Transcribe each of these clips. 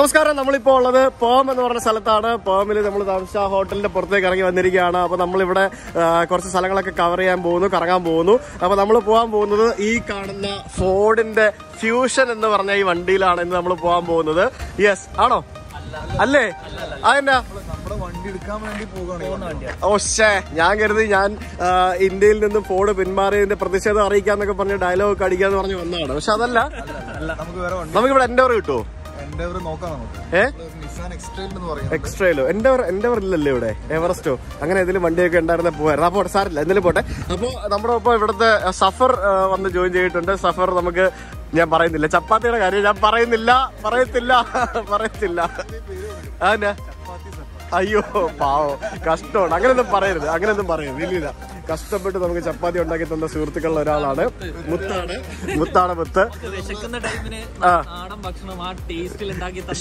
നമസ്കാരം, നമ്മളിപ്പോൾ ഉള്ളത് പേം എന്ന് പറഞ്ഞ സ്ഥലത്താണ്. പേമിൽ നമ്മൾ താമസിച്ച ഹോട്ടലിന്റെ പുറത്തേക്ക് ഇറങ്ങി വന്നിരിക്കുകയാണ്. അപ്പോൾ നമ്മളിവിടെ കുറച്ച് സ്ഥലങ്ങളൊക്കെ കവർ ചെയ്യാൻ പോകുന്നു, കറങ്ങാൻ പോകുന്നു. അപ്പോൾ നമ്മൾ പോകാൻ പോകുന്നത് ഈ കാണുന്ന ഫോർഡിന്റെ ഫ്യൂഷൻ എന്ന് പറഞ്ഞ ഈ വണ്ടിയിലാണ് ഇന്ന് നമ്മൾ പോകാൻ പോകുന്നത്. യെസ് ആണോ അല്ലേ? അതെന്നാ ഓശേ, ഞാൻ കരുതി ഞാൻ ഇന്ത്യയിൽ നിന്നും ഫോർഡ് പിന്മാറിയതിന്റെ പ്രതിഷേധം അറിയിക്കാന്നൊക്കെ പറഞ്ഞ ഡയലോഗ് ഒക്കെ അടിക്കാന്ന് പറഞ്ഞ് വന്നതാണ്. പക്ഷെ അതല്ല, നമുക്കിവിടെ എൻഡോർ കിട്ടുമോ? എക്സ്ട്രയിലോ എൻഡോർ ഇല്ലല്ലോ ഇവിടെ, എവറസ്റ്റോ അങ്ങനെ ഏതെങ്കിലും വണ്ടിയൊക്കെ ഉണ്ടായിരുന്ന പോകായിരുന്നു. അപ്പോൾ സാറില്ല, എന്തായാലും പോട്ടെ. അപ്പോൾ നമ്മുടെ ഒപ്പം ഇവിടുത്തെ സഫർ വന്ന് ജോയിൻ ചെയ്തിട്ടുണ്ട്. സഫർ നമുക്ക്, ഞാൻ പറയുന്നില്ല ചപ്പാത്തിയുടെ കാര്യം, ഞാൻ പറയത്തില്ല. അതന്നെ, അയ്യോ പാവോ, കഷ്ടമാണ്. അങ്ങനെയൊന്നും പറയരുത് ഇല്ലില്ല. കഷ്ടപ്പെട്ട് നമുക്ക് ചപ്പാത്തി ഉണ്ടാക്കി തന്ന സുഹൃത്തുക്കളിൽ ഒരാളാണ് മുത്താണ്.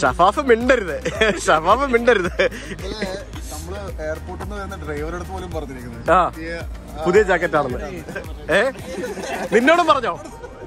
ഷഫാഫ് മിണ്ടരുത്. എയർപോർട്ടിൽ നിന്ന് വരുന്ന ഡ്രൈവറുടെ പോലും പറഞ്ഞിരിക്കുന്നത് പുതിയ ജാക്കറ്റാണെന്ന്. നിന്നോടും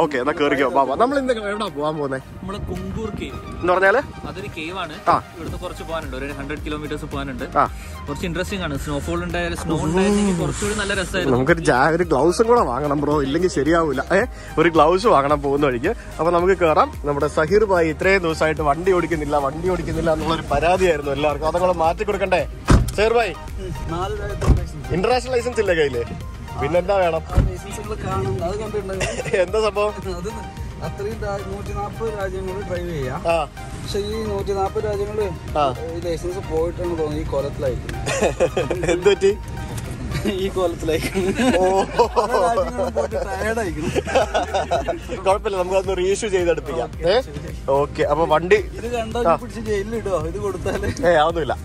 ഓക്കെ, എന്നാ കേറിക്കോ ബാബ. നമ്മൾ ഇന്ന് എവിടാ പോവാൻ പോകുന്നത്? നമ്മള് കുംഗൂർ കേവ് എന്ന് പറഞ്ഞാല് അതൊരു കേവ് ആണ്. ഇവിടുന്ന് കുറച്ച് പോകാനുണ്ട്, ഒരു 100 കിലോമീറ്റേഴ്സ് പോകാനുണ്ട്. കുറച്ച് ഇൻട്രസ്റ്റിംഗ് ആണ്. സ്നോഫോൾ ഉണ്ടായാലും സ്നോ ഉണ്ടായിരുന്നെങ്കിൽ കുറച്ചുകൂടി നല്ല രസമായിരുന്നു. നമുക്കൊരു ഗ്ലൗസും കൂടെ വാങ്ങണം ബ്രോ, ഇല്ലെങ്കിൽ ശരിയാവില്ല. ഒരു ഗ്ലൗസ് വാങ്ങണം പോകുന്ന വഴിക്ക്. അപ്പൊ നമുക്ക് കയറാം. നമ്മുടെ സഹീർ ഭായി ഇത്രയും ദിവസമായിട്ട് വണ്ടി ഓടിക്കുന്നില്ല എന്നുള്ളൊരു പരാതിയായിരുന്നു എല്ലാവർക്കും. അതങ്ങളെ മാറ്റി കൊടുക്കണ്ടേ സഹീർ ഭായി? ഇന്റർനാഷണൽ ലൈസൻസ് ഇല്ല കയ്യില്, പിന്നെന്താ വേണം? എന്താ സംഭവം? അത്രയും 140 രാജ്യങ്ങളിൽ ഡ്രൈവ് ചെയ്യാം. പക്ഷെ ഈ 140 രാജ്യങ്ങളിൽ ലൈസൻസ് പോയിട്ടാണ് തോന്നുന്നത്. ഈ കൊലത്തിലായിരിക്കും. എന്തുപറ്റി? ഈ കൊലത്തിലായിരിക്കും. കുഴപ്പമില്ല, നമുക്ക് അതൊന്ന് റീഇഷ്യൂ ചെയ്തെടുപ്പിക്കാം. ഓക്കെ, അപ്പൊ വണ്ടി ആവുന്നില്ല.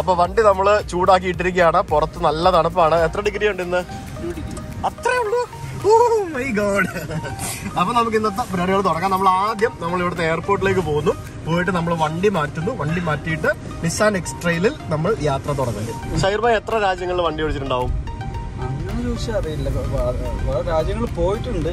അപ്പൊ വണ്ടി നമ്മള് ചൂടാക്കി ഇട്ടിരിക്കുകയാണ്. പുറത്ത് നല്ല തണുപ്പാണ്. എത്ര ഡിഗ്രി ഉണ്ട് ഇന്ന്? അത്രേ ഉള്ളൂ. അപ്പൊ നമുക്ക് ഇന്നത്തെ പരിപാടികൾ തുടങ്ങാം. നമ്മൾ ആദ്യം ഇവിടുത്തെ എയർപോർട്ടിലേക്ക് പോകുന്നു. പോയിട്ട് നമ്മൾ വണ്ടി മാറ്റിയിട്ട് നിസാൻ എക്സ് ട്രെയിലിൽ നമ്മൾ യാത്ര തുടങ്ങും. ഷൈർ ഭായ്, എത്ര രാജ്യങ്ങളിൽ വണ്ടി ഓടിച്ചിട്ടുണ്ടാവും? അറിയില്ല, രാജ്യങ്ങളിൽ പോയിട്ടുണ്ട്.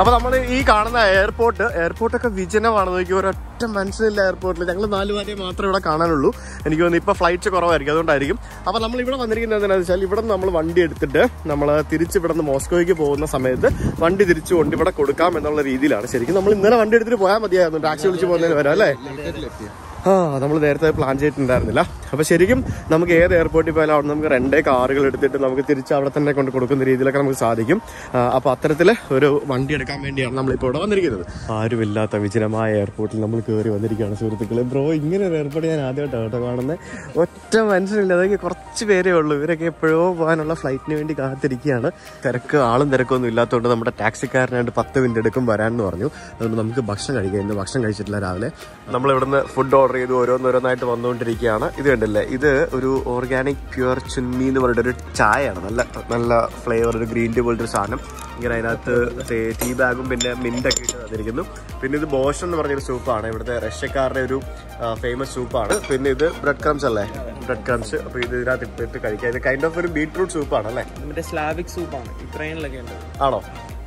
അപ്പൊ നമ്മൾ ഈ കാണുന്ന എയർപോർട്ടൊക്കെ വിജനമാണ്. നോക്കി, ഒരൊറ്റ മനസ്സിലില്ല എയർപോർട്ടിൽ. ഞങ്ങൾ 4 പേരെ മാത്രമേ ഇവിടെ കാണാനുള്ളൂ. എനിക്ക് തോന്നുന്നു ഇപ്പൊ ഫ്ലൈറ്റ് കുറവായിരിക്കും, അതുകൊണ്ടായിരിക്കും. അപ്പൊ നമ്മൾ ഇവിടെ വന്നിരിക്കുന്നത് എന്താണെന്ന് വെച്ചാൽ, ഇവിടെ നമ്മൾ വണ്ടി എടുത്തിട്ട് നമ്മൾ തിരിച്ച് ഇവിടെ നിന്ന് മോസ്കോയ്ക്ക് പോകുന്ന സമയത്ത് വണ്ടി തിരിച്ചു കൊണ്ട് ഇവിടെ കൊടുക്കാം എന്നുള്ള രീതിയിലാണ്. ശരിക്കും നമ്മൾ ഇന്നലെ വണ്ടി എടുത്തിട്ട് പോയാൽ മതിയായിരുന്നു, ടാക്സി വിളിച്ച് പോകുന്നതിന് വരാം അല്ലേ? നമ്മൾ നേരത്തെ പ്ലാൻ ചെയ്തിട്ടുണ്ടായിരുന്നില്ല. അപ്പോൾ ശരിക്കും നമുക്ക് ഏത് എയർപോർട്ടിൽ പോയാലും അവിടെ നമുക്ക് 2 കാറുകൾ എടുത്തിട്ട് നമുക്ക് തിരിച്ച് അവിടെ തന്നെ കൊണ്ട് കൊടുക്കുന്ന രീതിയിലൊക്കെ നമുക്ക് സാധിക്കും. അപ്പോൾ അത്തരത്തിൽ ഒരു വണ്ടി എടുക്കാൻ വേണ്ടിയാണ് നമ്മളിപ്പോൾ ഇവിടെ വന്നിരിക്കുന്നത്. ആരുമില്ലാത്ത വിജനമായ എയർപോർട്ടിൽ നമ്മൾ കയറി വന്നിരിക്കുകയാണ് സുഹൃത്തുക്കളെ. ബ്രോ, ഇങ്ങനെ ഒരു എയർപോർട്ട് ഞാൻ ആദ്യമായിട്ടാണ് കേട്ടോ കാണുന്നത്. ഒറ്റ മനുഷ്യനില്ല, അതൊക്കെ കുറച്ച് പേരേ ഉള്ളൂ. ഇവരൊക്കെ എപ്പോഴോ പോകാനുള്ള ഫ്ലൈറ്റിന് വേണ്ടി കാത്തിരിക്കുകയാണ്. ആളും തിരക്കൊന്നും ഇല്ലാത്തതുകൊണ്ട് നമ്മുടെ ടാക്സിക്കാരനായിട്ട് 10 മിനിറ്റ് എടുക്കും വരാമെന്ന് പറഞ്ഞു. അതുകൊണ്ട് നമുക്ക് ഭക്ഷണം കഴിക്കാം. ഇന്ന് ഭക്ഷണം കഴിച്ചിട്ടില്ല. രാവിലെ നമ്മളിവിടുന്ന് ഫുഡ് ഓർഡർ ചെയ്ത് ഓരോന്നോരോന്നായിട്ട് വന്നുകൊണ്ടിരിക്കുകയാണ്. ഇത് കണ്ടില്ലേ, ഇത് ഒരു ഓർഗാനിക് പ്യുവർ ചുന്മി എന്ന് പറഞ്ഞിട്ടൊരു ചായയാണ്. നല്ല നല്ല ഫ്ലേവർ, ഒരു ഗ്രീൻ ടീ പോലൊരു സാധനം. ഇങ്ങനെ അതിനകത്ത് ടീ ബാഗും പിന്നെ മിൻറ്റൊക്കെ ഇട്ട് തന്നിരിക്കുന്നു. പിന്നെ ഇത് ബോഷൻ എന്ന് പറഞ്ഞൊരു സൂപ്പാണ്, ഇവിടുത്തെ റഷ്യക്കാരുടെ ഒരു ഫേമസ് സൂപ്പാണ്. പിന്നെ ഇത് ബ്രെഡ് ക്രംസ്. അപ്പോൾ ഇത് ഇതിനകത്ത് ഇട്ടിട്ട് കഴിക്കാം. ഇത് കൈൻഡ് ഓഫ് ഒരു ബീറ്റ്റൂട്ട് സൂപ്പാണ് അല്ലേ? മറ്റേ സ്ലാവിക് സൂപ്പാണ്, ഇത്രയിലൊക്കെ ആണോ?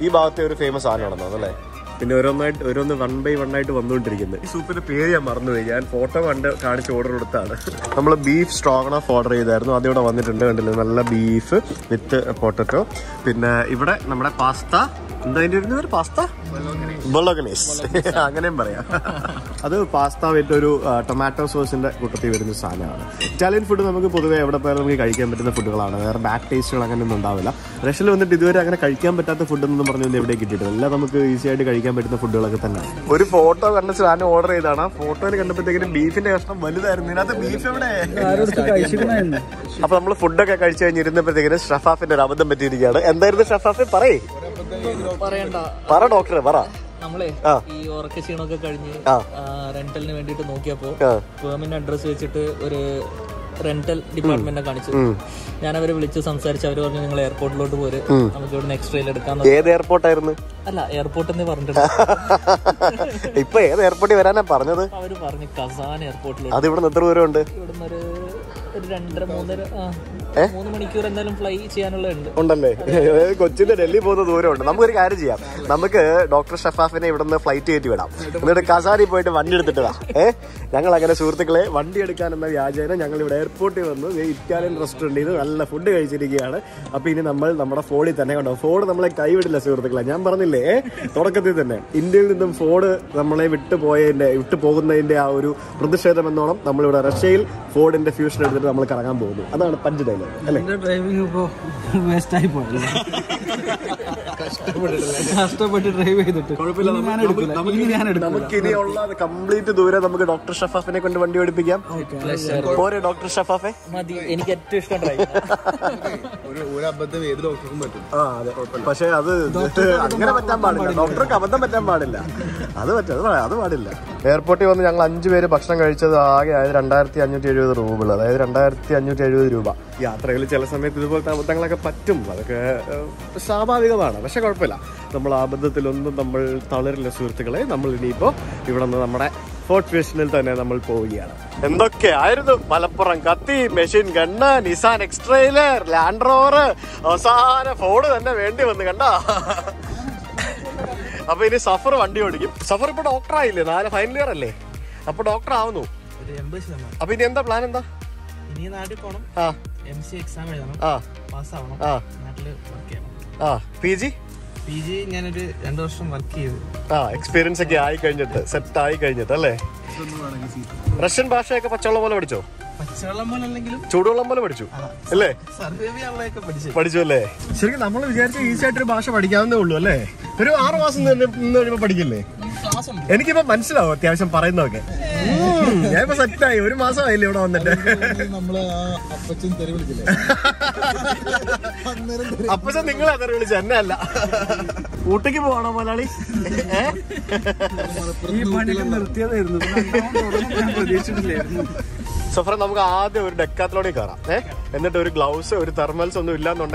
ഈ ഭാഗത്തെ ഒരു ഫേമസ് സാധനമാണെന്ന് അതല്ലേ? പിന്നെ ഓരോന്ന് 1 by 1 ആയിട്ട് വന്നുകൊണ്ടിരിക്കുന്നത്. ഈ സൂപ്പിന്റെ പേര് ഞാൻ മറന്നുപോയി. ഞാൻ ഫോട്ടോ കണ്ട് കാണിച്ച് ഓർഡർ കൊടുത്താണ്. നമ്മൾ ബീഫ് സ്ട്രോഗണോഫ് ഓർഡർ ചെയ്തായിരുന്നു, അതിവിടെ വന്നിട്ടുണ്ട്. കണ്ടില്ലേ, നല്ല ബീഫ് വിത്ത് പൊട്ടറ്റോ. പിന്നെ ഇവിടെ നമ്മുടെ പാസ്ത, എന്താ അതിൻ്റെ ഒരു pasta Bolognese. That's pasta with tomato sauce. Italian food is back taste. Rental department. I was able to get a flight. Italian restaurant is a food. We have a Ford. We have a Ford. We have a Ford. We have a Ford. We have a Ford. We have a Ford. We have a Ford. We have a Ford. Ford Fusion is a machine gun, Nissan X-Trail, Land Rover, Ford, and a suffer one duty. Suffer a doctor, I finally a doctor. I mean, the plan in the MC exam. PG? PG experience Russian Basha Pachalamalcho. So, we have to take a look at the decathlon. We have a gloves and thermals. We have to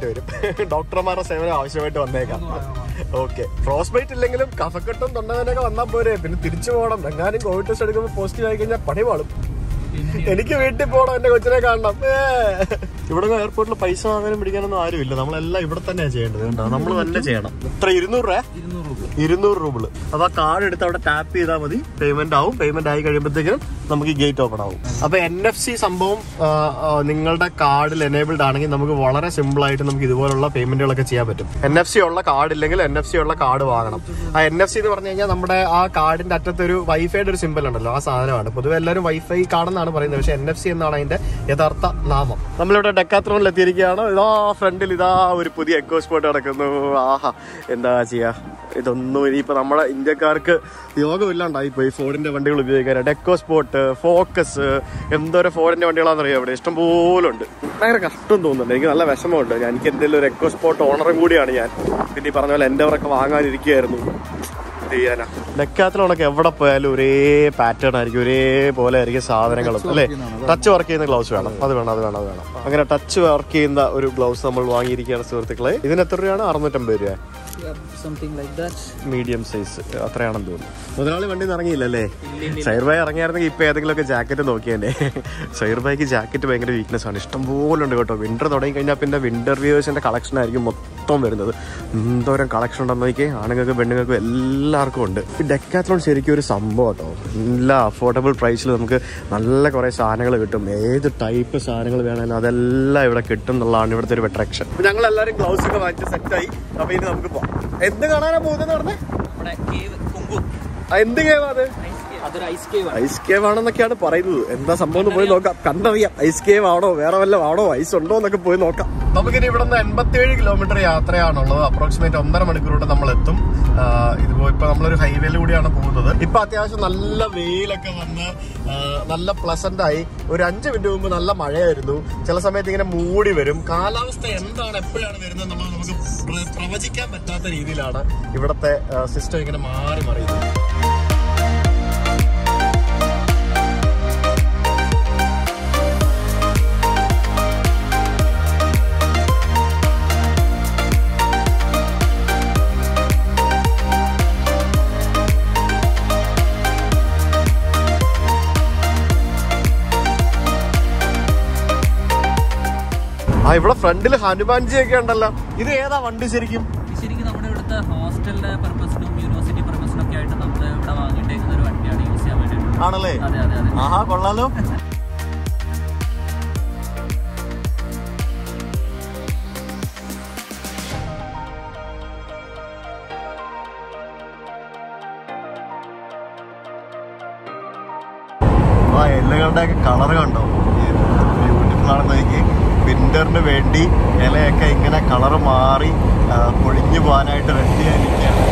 take a doctor. Okay. Frostbite is a coffee cut. $200. That's a tap payment out, payment gate open. NFC is card enabled a simple payment. NFC card NFC card. NFC card is Wi-Fi simple. Wi-Fi card NFC. No, we have India car. We have Ford in the Eco Sport, Focus, Ford in the Istanbul. I have a pattern. Something like that. Medium size. That's jacket. Winter collection. മൊത്തം വരുന്നത്. എന്തോരം collection ഉണ്ടെന്ന് നോക്കിയാൽ ആണുങ്ങൾക്ക് പെണ്ണുങ്ങൾക്കും എല്ലാവർക്കും ഉണ്ട്. Decathlon ശരിക്കും ഒരു സംഭവം കേട്ടോ. എല്ലാ അഫോർഡബിൾ പ്രൈസിൽ നമുക്ക് നല്ല കുറേ സാധനങ്ങൾ കിട്ടും. ഏത് ടൈപ്പ് സാധനങ്ങൾ വേണമെങ്കിലും അതെല്ലാം ഇവിടെ കിട്ടും എന്നുള്ളതാണ് ഇവിടുത്തെ ഒരു അട്രാക്ഷൻ. ഞങ്ങളെല്ലാവരും ഗ്ലൗസ് ഒക്കെ വാങ്ങിച്ച് സെറ്റായി. അപ്പോൾ ഇനി നമുക്ക് പോകാം. എന്ത് കാണാനാണ് പോകുന്നതെന്ന് പറഞ്ഞാൽ എന്ത് കേവാ അത്? ഐസ് കേവ് ആണെന്നൊക്കെയാണ് പറയുന്നത്. എന്താ സംഭവം പോയി നോക്കാം, കണ്ടറിയാം. ഐസ് കേവ് ആണോ വേറെ വല്ലതും ആണോ ഐസ് ഉണ്ടോ എന്നൊക്കെ പോയി നോക്കാം. നമുക്കിനി ഇവിടെ നിന്ന് 87 കിലോമീറ്റർ യാത്രയാണുള്ളത്. അപ്രോക്സിമേറ്റ് 1.5 മണിക്കൂറോടെ നമ്മൾ എത്തും. ഇതിപ്പോ ഇപ്പൊ നമ്മളൊരു ഹൈവേയിലൂടെയാണ് പോകുന്നത്. ഇപ്പൊ അത്യാവശ്യം നല്ല വെയിലൊക്കെ വന്ന് നല്ല പ്ലസന്റ് ആയി. ഒരു 5 മിനിറ്റ് മുമ്പ് നല്ല മഴയായിരുന്നു. ചില സമയത്ത് ഇങ്ങനെ മൂടി വരും. കാലാവസ്ഥ എന്താണ് എപ്പോഴാണ് വരുന്നത് എന്നുള്ളത് നമുക്ക് പ്രവചിക്കാൻ പറ്റാത്ത രീതിയിലാണ് ഇവിടുത്തെ സിസ്റ്റം ഇങ്ങനെ മാറി മറിയുന്നത്. ഇവിടെ ഫ്രണ്ടിൽ ഹനുമാൻജി ഒക്കെ ഉണ്ടല്ലോ. ഇത് ഏതാ വണ്ടി ശരിക്കും? ശരിക്കും നമ്മുടെ ഇവിടുത്തെ ഹോസ്റ്റലിന്റെ പർപ്പസിനും യൂണിവേഴ്സിറ്റി പർപ്പസിനും ഒക്കെ ആയിട്ട് നമ്മൾ ഇവിടെ വാങ്ങിയിട്ടേക്കുന്ന ഒരു വണ്ടിയാണ്. യൂസ് ചെയ്യാൻ വേണ്ടിയിട്ട് ആണല്ലേ? അതെ അതെ അതെ. ആഹാ, കൊള്ളാലോ. ആ എല്ലുകളുടെ ഒക്കെ കളറ് കണ്ടോ, ബ്യൂട്ടിഫുൾ ആണെന്ന് എനിക്ക്. വിൻ്ററിന് വേണ്ടി ഇലയൊക്കെ ഇങ്ങനെ കളറ് മാറി പൊളിഞ്ഞു പോകാനായിട്ട് റെഡി ആയിരിക്കുകയാണ്.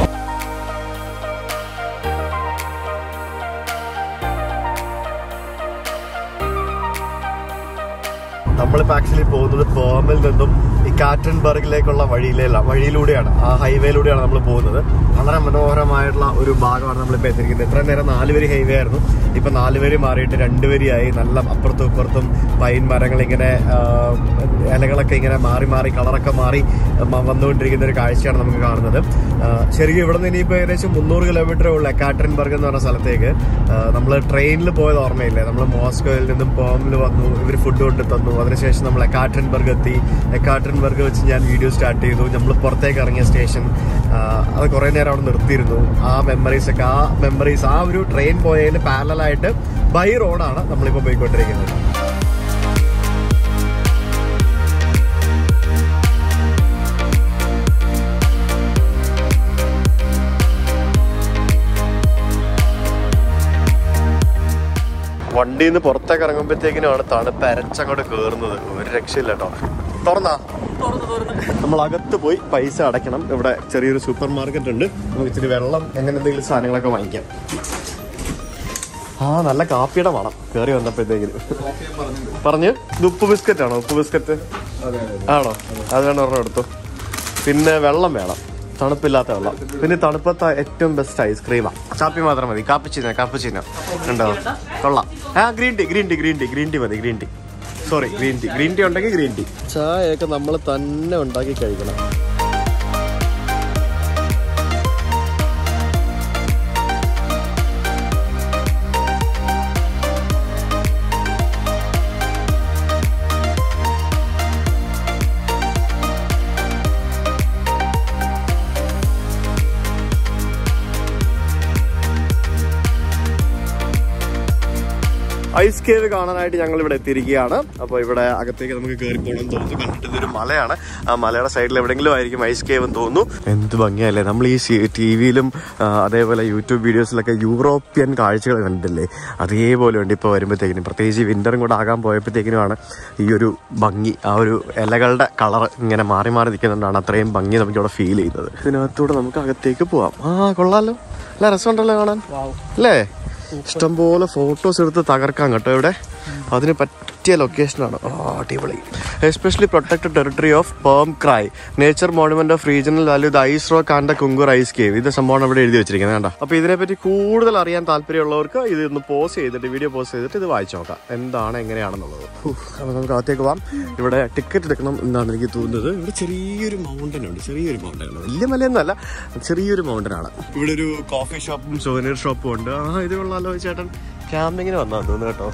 നമ്മളിപ്പോൾ ആക്ച്വലി പോകുന്നത് പെർമിൽ നിന്നും ഈ കാറ്റൻബർഗിലേക്കുള്ള വഴിയിലൂടെയാണ്, ആ ഹൈവേയിലൂടെയാണ് നമ്മൾ പോകുന്നത്. വളരെ മനോഹരമായിട്ടുള്ള ഒരു ഭാഗമാണ് നമ്മളിപ്പോൾ എത്തിയിരിക്കുന്നത്. ഇത്ര നേരം 4 വരി ഹൈവേ ആയിരുന്നു. ഇപ്പം 4 വരി മാറിയിട്ട് 2 വരിയായി. നല്ല അപ്പുറത്തും ഇപ്പുറത്തും പൈൻ മരങ്ങളിങ്ങനെ ഇലകളൊക്കെ ഇങ്ങനെ മാറി മാറി കളറൊക്കെ മാറി വന്നുകൊണ്ടിരിക്കുന്ന ഒരു കാഴ്ചയാണ് നമുക്ക് കാണുന്നത്. ശരിക്കും ഇവിടെ നിന്ന് ഇനിയിപ്പോൾ ഏകദേശം 300 കിലോമീറ്ററേ ഉള്ളൂ കാറ്റൻബർഗ് എന്ന് പറഞ്ഞ സ്ഥലത്തേക്ക്. നമ്മൾ ട്രെയിനിൽ പോയത് ഓർമ്മയില്ലേ? നമ്മൾ മോസ്കോയിൽ നിന്നും പെർമിൽ വന്നു, ഇവർ ഫുഡ് കൊണ്ട് തന്നു. അതിനുശേഷം നമ്മൾ എക്കാറ്റൻബർഗ് എത്തി. എക്കാറ്റൻബർഗ് വെച്ച് ഞാൻ വീഡിയോ സ്റ്റാർട്ട് ചെയ്തു. നമ്മൾ പുറത്തേക്ക് ഇറങ്ങിയ സ്റ്റേഷൻ അത് കുറേ നേരം അവിടെ നിർത്തിയിരുന്നു. ആ മെമ്മറീസ് ആ ഒരു ട്രെയിൻ പോയതിന് പാരലായിട്ട് ബൈ റോഡാണ് നമ്മളിപ്പോൾ പോയിക്കൊണ്ടിരിക്കുന്നത്. വണ്ടിയിൽ നിന്ന് പുറത്തേക്ക് ഇറങ്ങുമ്പോഴത്തേക്കിനാണ് തണുപ്പ് അരച്ചങ്ങോട്ട് കയറുന്നത്. ഒരു രക്ഷയില്ല കേട്ടോ. നമ്മൾ അകത്ത് പോയി പൈസ അടയ്ക്കണം. ഇവിടെ ചെറിയൊരു സൂപ്പർ മാർക്കറ്റ് ഉണ്ട്. നമുക്ക് ഇച്ചിരി വെള്ളം, അങ്ങനെ എന്തെങ്കിലും സാധനങ്ങളൊക്കെ വാങ്ങിക്കാം. ആ നല്ല കാപ്പിയുടെ മണം കയറി വന്നപ്പോഴത്തേക്കിന്. പറഞ്ഞ് ഇത് ഉപ്പ് ബിസ്ക്കറ്റ് ആണോ? ഉപ്പ് ബിസ്ക്കറ്റ് ആണോ? അത് വേണം, ഒരെണ്ണം എടുത്തു. പിന്നെ വെള്ളം വേണം, തണുപ്പില്ലാത്ത വെള്ളം. പിന്നെ തണുപ്പത്തെ ഏറ്റവും ബെസ്റ്റ് ഐസ്ക്രീമാണ്. കാപ്പി മാത്രം മതി. കാപ്പുച്ചീന ഉണ്ടോ? കൊള്ളാം. ആ ഗ്രീൻ ടീ മതി. സോറി, ഗ്രീൻ ടീ ഉണ്ടെങ്കിൽ ഗ്രീൻ ടീ. ചായയൊക്കെ നമ്മൾ തന്നെ ഉണ്ടാക്കി കഴിക്കണം. ഐസ് കേവ് കാണാനായിട്ട് ഞങ്ങൾ ഇവിടെ എത്തിയിരിക്കുകയാണ്. അപ്പോൾ ഇവിടെ അകത്തേക്ക് നമുക്ക് കയറി പോകണമെന്ന് തോന്നുന്നു. കണ്ടിട്ട് ഇതൊരു മലയാണ്. ആ മലയുടെ സൈഡിൽ എവിടെയെങ്കിലും ആയിരിക്കും ഐസ് കേവ് എന്ന് തോന്നുന്നു. എന്ത് ഭംഗിയല്ലേ! നമ്മൾ ഈ ടിവിയിലും അതേപോലെ യൂട്യൂബ് വീഡിയോസിലൊക്കെ യൂറോപ്യൻ കാഴ്ചകൾ കണ്ടില്ലേ, അതേപോലെ ഉണ്ട് ഇപ്പോൾ വരുമ്പോഴത്തേക്കിനും. പ്രത്യേകിച്ച് വിൻ്ററും കൂടെ ആകാൻ പോയപ്പോഴത്തേക്കിനുമാണ് ഈ ഒരു ഭംഗി. ആ ഒരു ഇലകളുടെ കളർ ഇങ്ങനെ മാറി മാറി നിൽക്കുന്നുണ്ടാണ് അത്രയും ഭംഗി നമുക്കിവിടെ ഫീൽ ചെയ്യുന്നത്. ഇതിനകത്തൂടെ നമുക്ക് അകത്തേക്ക് പോവാം. ആ കൊള്ളാമല്ലോ, നല്ല രസമുണ്ടല്ലോ കാണാൻ അല്ലേ? ഇഷ്ടംപോലെ ഫോട്ടോസ് എടുത്ത് തകർക്കാൻ കേട്ടോ ഇവിടെ. അതിന് പറ്റിയ ലൊക്കേഷനാണ്. അടിപൊളി. Especially protected territory of Perm Krai nature monument of regional value the ice rock and the Kungur ice cave. ഇത് സംഭവമാണ് ഇവിടെ എഴുതി വെച്ചിരിക്കുന്നത് കേട്ടോ. അപ്പോൾ ഇതിനെപ്പറ്റി കൂടുതൽ അറിയാൻ താല്പര്യമുള്ളവർക്ക് ഇതൊന്ന് വീഡിയോ പോസ് ചെയ്തിട്ട് ഇത് വായിച്ചു നോക്കാം, എന്താണ് എങ്ങനെയാണെന്നുള്ളത്. അപ്പോൾ നമുക്ക് അകത്തേക്ക് പോകാം. ഇവിടെ ടിക്കറ്റ് എടുക്കണം എന്നാണ് എനിക്ക് തോന്നുന്നത്. ഇവിടെ ചെറിയൊരു മൗണ്ടൻ ഉണ്ട്. വലിയ മലയൊന്നുമല്ല, ചെറിയൊരു മൗണ്ടനാണ്. ഇവിടെ ഒരു കോഫി ഷോപ്പും സോവനീർ ഷോപ്പും ഉണ്ട്. ആ ഇത് കൊള്ളാലോ ചേട്ടൻ. ക്യാമ്പിങ്ങിന് വന്നാൽ തോന്നുന്നു കേട്ടോ.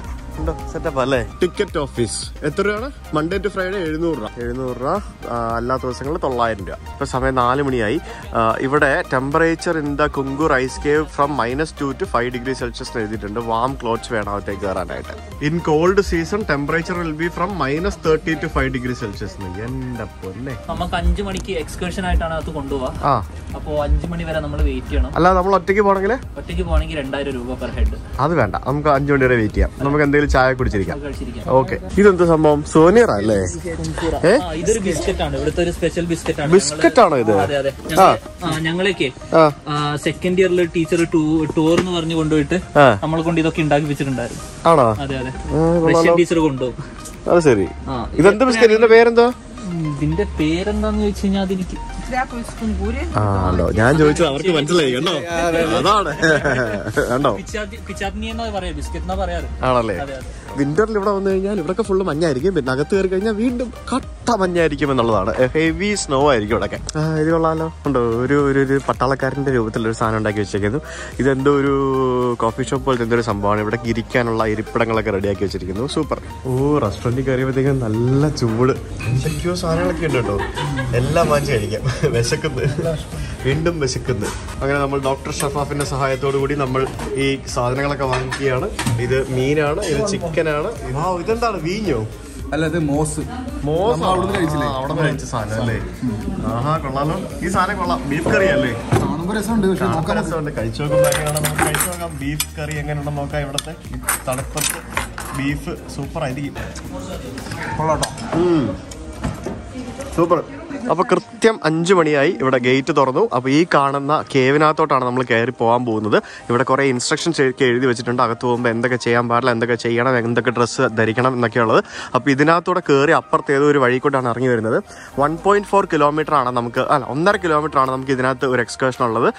Setup Ticket office. Monday to Friday, 700 temperature in the Kungur Ice Cave from -2 to 5 degrees Celsius. Warm clothes. In cold season, temperature will be from -30 to 5 degrees Celsius. We have an excursion at we Chai Kuchirika. Okay. You don't do some Sonia. Either biscuit and a special biscuit and biscuit on either. Yangalake, second year teacher to Torn or Nivundu, Amagondi, the Kindak, which winter live full of mania, but Nagaturga, wind cut Tamania, given a lot of heavy snow. I go like Patala Carrier with the sun and I get together. Then do coffee shop, then there is some bonnet, but a kiri can lie, repeating like a radiator. Super. Oh, restaurant, everything and a lot of wood. Thank you, Sarah Kindo. Ella Manjari, Vesakunda, Windom Vesakunda. Another doctor Shafa in a Sahai Thor would number E. Saranaka, either mean or chicken. Wow, it's not a vino. I let the most out of the beef curry and beef super idea. Super. അപ്പോൾ കൃത്യം 5 മണിയായി ഇവിടെ gate തുറന്നു അപ്പോൾ ഈ കാണുന്ന കേവിനത്തോട്ടാണ് നമ്മൾ കയറി പോകാൻ പോകുന്നത് ഇവിടെ കുറേ ഇൻസ്ട്രക്ഷൻസ് എഴുതി വെച്ചിട്ടുണ്ട് അകത്ത് പോകുമ്പോൾ എന്തൊക്കെ ചെയ്യാൻ പാടില്ല എന്തൊക്കെ ചെയ്യണം എന്തൊക്കെ ഡ്രസ്സ് ധരിക്കണം എന്നൊക്കെ ഉള്ളത് അപ്പോൾ ഇതിനത്തോടെ കയറി അപ്പുറത്തെ ഏതോ ഒരു വഴിക്കോട്ടാണ് ഇറങ്ങി വരുന്നത് 1.4 കിലോമീറ്റർ ആണ് നമുക്ക് അല്ല 1.5 കിലോമീറ്റർ ആണ് നമുക്ക് ഇതിനകത്ത് ഒരു എക്സ്കർഷൻ ഉള്ളത്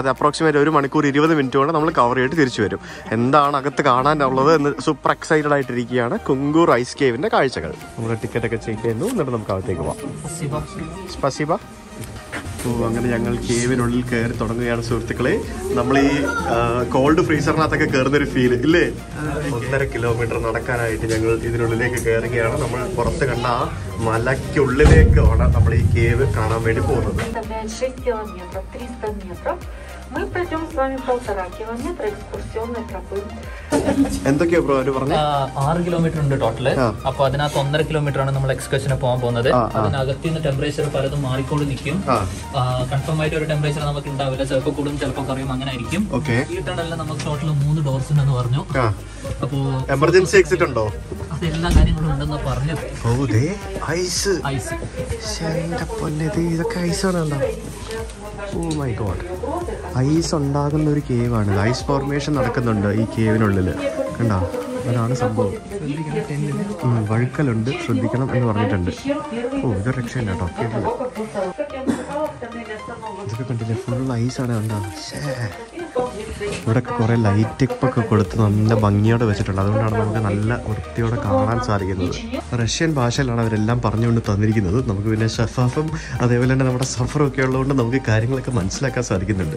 അത് അപ്രോക്സിമേറ്റ് 1 മണിക്കൂർ 20 മിനിറ്റ് കൊണ്ട് നമ്മൾ കവർ ചെയ്തിട്ട് തിരിച്ചു വരും എന്താണ് അകത്ത് കാണാനുള്ളത് എന്ന് സൂപ്പർ എക്സൈറ്റഡ് ആയിട്ടിരിക്കുകയാണ് കുംഗൂർ ഐസ് കേവിന്റെ കാഴ്ചകൾ നമ്മുടെ ടിക്കറ്റ് ഒക്കെ ചെക്ക് ചെയ്തു എന്നിട്ട് നമുക്ക് അകത്തേക്ക് പോവാം Spasiba. So, ഞങ്ങൾ കേവിനുള്ളിൽ കയറി തുടങ്ങുകയാണ് സുഹൃത്തുക്കളെ നമ്മൾ ഈ കോൾഡ് ഫ്രീസറിനകത്തൊക്കെ കയറുന്ന ഒരു ഫീൽ ഇല്ലേ 1.5 കിലോമീറ്റർ നടക്കാനായിട്ട് ഞങ്ങൾ ഇതിനുള്ളിലേക്ക് കയറുകയാണ് നമ്മൾ പുറത്ത് കണ്ട ആ മലയ്ക്കുള്ളിലേക്കാണ് നമ്മൾ ഈ കേവ് കാണാൻ വേണ്ടി പോകുന്നത് എന്തൊക്കെയാ ബ്രോ അവർ പറഞ്ഞത് 6 കിലോമീറ്റർ ഉണ്ട് ടോട്ടൽ അപ്പോൾ അതിനകത്ത് 1.5 കിലോമീറ്റർ ആണ് നമ്മൾ എക്സ്കർഷന് പോകാൻ പോകുന്നത് അതിനകത്ത് നിന്ന് ടെമ്പറേച്ചർ പലതും മാറിക്കൊണ്ട് നിൽക്കും കൺഫേം ആയിട്ട് ഒരു ടെമ്പറേച്ചർ നമുക്ക് ഉണ്ടാവില്ല ചിലപ്പോൾ കൂടും ചിലപ്പോൾ കുറയും അങ്ങനെ ആയിരിക്കും ഈ ടണലിൽ നമുക്ക് ടോട്ടൽ 3 ഡോർസ് ഉണ്ടെന്ന് പറഞ്ഞു അപ്പോൾ എമർജൻസി എക്സിറ്റ് ഉണ്ടോ അതെല്ലാം കാര്യങ്ങളും ഉണ്ടെന്ന് പറഞ്ഞു ഓടേ ഐസ് ഐസ് ശരിയാ പൊന്നേത് ഇതൊക്കെ ഐസാണല്ലോ Oh my god. Ice on the cave and ice formation under e cave in a ഇവിടെ കുറേ ലൈറ്റ് ഒക്കെ കൊടുത്ത് നല്ല ഭംഗിയോടെ വെച്ചിട്ടുണ്ട് അതുകൊണ്ടാണ് നമുക്ക് നല്ല വൃത്തിയോടെ കാണാൻ സാധിക്കുന്നത് റഷ്യൻ ഭാഷയിലാണ് അവരെല്ലാം പറഞ്ഞുകൊണ്ട് തന്നിരിക്കുന്നത് നമുക്ക് പിന്നെ ഷഫാഫും അതേപോലെ തന്നെ നമ്മുടെ സഫറും ഒക്കെ ഉള്ളതുകൊണ്ട് നമുക്ക് കാര്യങ്ങളൊക്കെ മനസ്സിലാക്കാൻ സാധിക്കുന്നുണ്ട്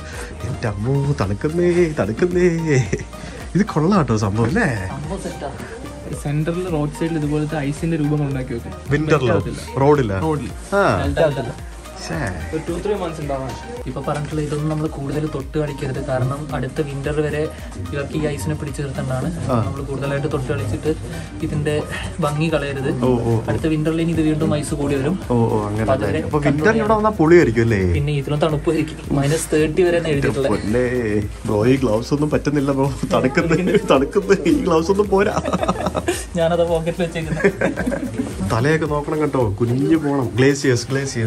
എൻ്റെ അമ്മോ തണുക്കുന്നേ തണുക്കുന്നേ ഇത് കൊള്ളാട്ടോ സംഭവം അല്ലേ സെന്ററിൽ റോഡ് സൈഡിൽ ഇതുപോലത്തെ ഐസിന്റെ രൂപം ഉണ്ടാക്കി വെക്കും വിന്ററിൽ റോഡിൽ ആ ഒരു 2-3 മന്ത്സ് ഉണ്ടാവാം ഇപ്പൊ പറഞ്ഞിട്ടുള്ള ഇതൊന്നും നമ്മൾ കൂടുതൽ തൊട്ട് കളിക്കരുത് കാരണം അടുത്ത വിന്റർ വരെ ഇവർക്ക് ഈ ഐസിനെ പിടിച്ചു നിർത്തണ്ടാണ് നമ്മൾ കൂടുതലായിട്ട് തൊട്ട് കളിച്ചിട്ട് ഇതിന്റെ ഭംഗി കളയരുത് അടുത്ത വിന്ററിൽ ഇനി ഇത് വീണ്ടും ഐസ് കൂടി വരും പിന്നെ ഇതിലും തണുപ്പ് -30 വരെ ഞാനത് പോക്കറ്റിൽ വെച്ചേക്കുന്നു തലയൊക്കെ നോക്കണം കേട്ടോ കുഞ്ഞു പോണം ഗ്ലേസിയേഴ്സ്